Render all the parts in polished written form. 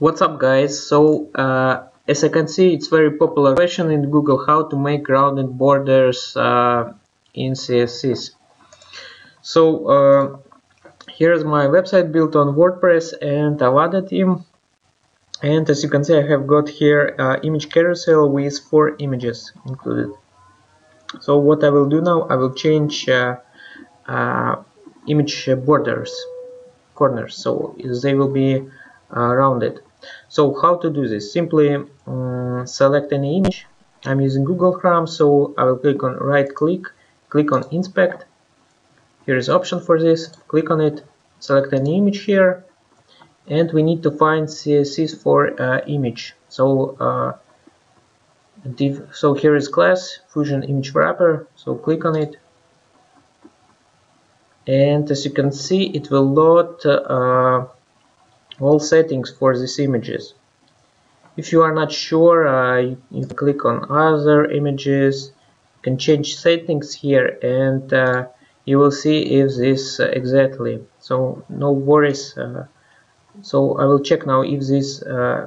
What's up, guys? So as I can see, it's very popular question in Google how to make rounded borders in CSS. So here's my website built on WordPress and Avada theme, and as you can see, I have got here image carousel with 4 images included. So what I will do now, I will change image borders, corners, so they will be rounded. So how to do this? Simply select any image. I'm using Google Chrome, so I will click on right-click, click on Inspect. Here is option for this. Click on it, select an image here, and we need to find CSS for image. So so here is class Fusion Image Wrapper. So click on it, and as you can see, it will load all settings for these images. If you are not sure, you can click on other images. You can change settings here, and you will see if this exactly. So no worries. So I will check now if this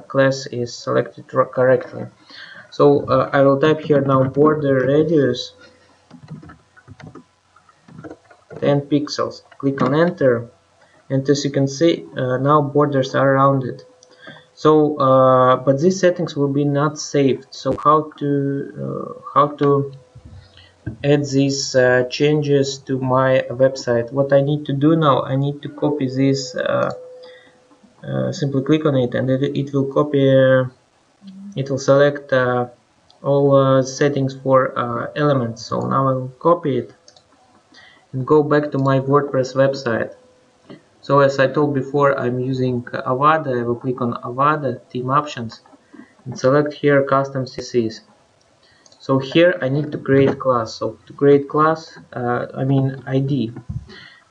class is selected correctly. So I will type here now border radius 10 pixels. Click on enter. And as you can see, now borders are rounded. So, but these settings will be not saved. So, how to add these changes to my website? What I need to do now, I need to copy this. Simply click on it, and it will copy. It will select all settings for elements. So now I will copy it and go back to my WordPress website. So as I told before, I'm using Avada. I will click on Avada theme options and select here custom CSS. So here I need to create class. So to create class, ID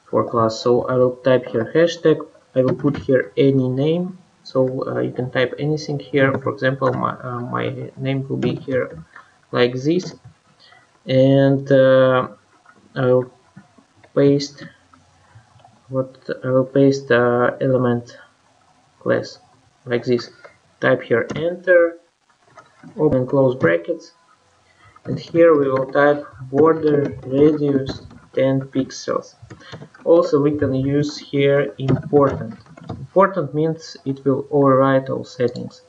for class. So I will type here hashtag. I will put here any name. So you can type anything here. For example, my name will be here like this, and I will paste. I will paste element class like this. Type here enter, open close brackets, and here we will type border radius 10 pixels. Also we can use here important. Important means it will override all settings.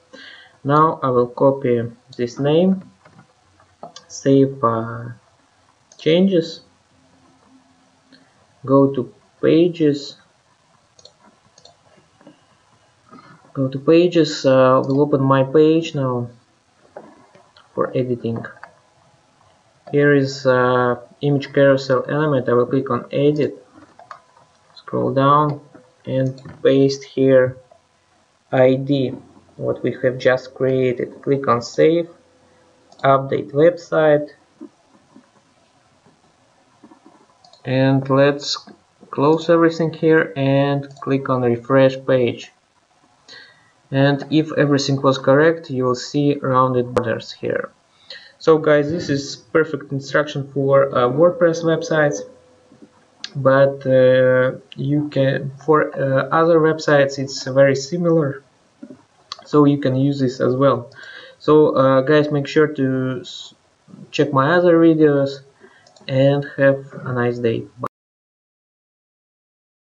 Now I will copy this name, save changes, go to pages, we'll open my page now for editing. Here is image carousel element. I will click on edit, scroll down, and paste here ID, what we have just created. Click on save, update website, and let's close everything here and click on refresh page. And if everything was correct, you will see rounded borders here. So guys, this is perfect instruction for WordPress websites, but you can for other websites it's very similar, so you can use this as well. So guys, make sure to check my other videos and have a nice day. Bye.